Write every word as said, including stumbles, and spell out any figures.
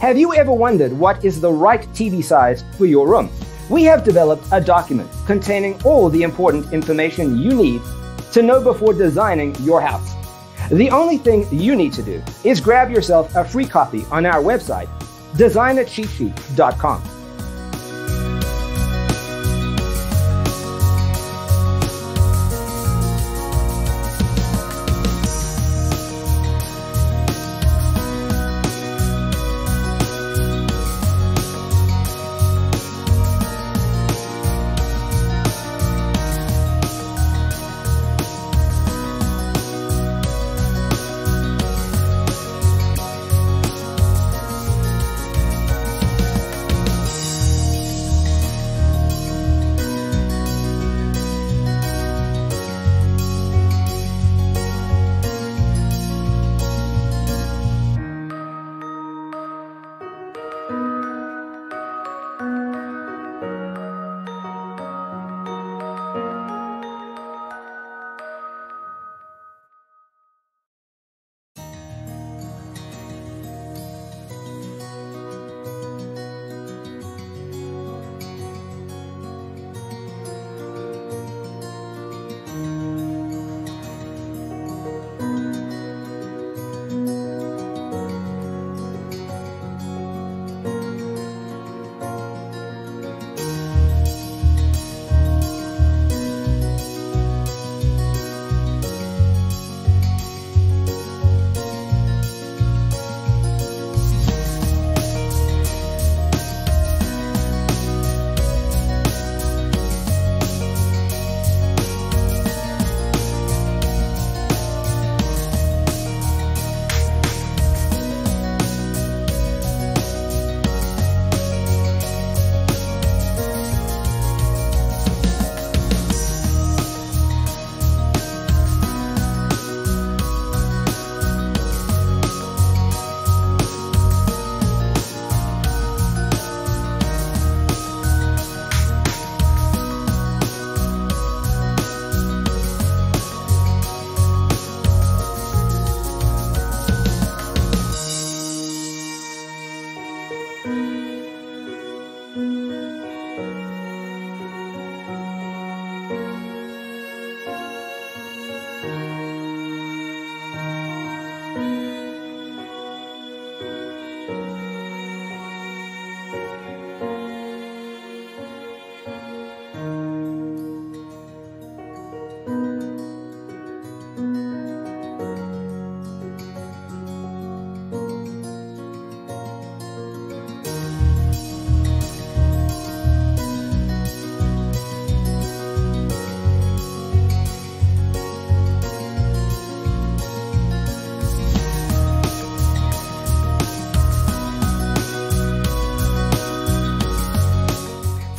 Have you ever wondered what is the right T V size for your room? We have developed a document containing all the important information you need to know before designing your house. The only thing you need to do is grab yourself a free copy on our website, design a cheat sheet dot com.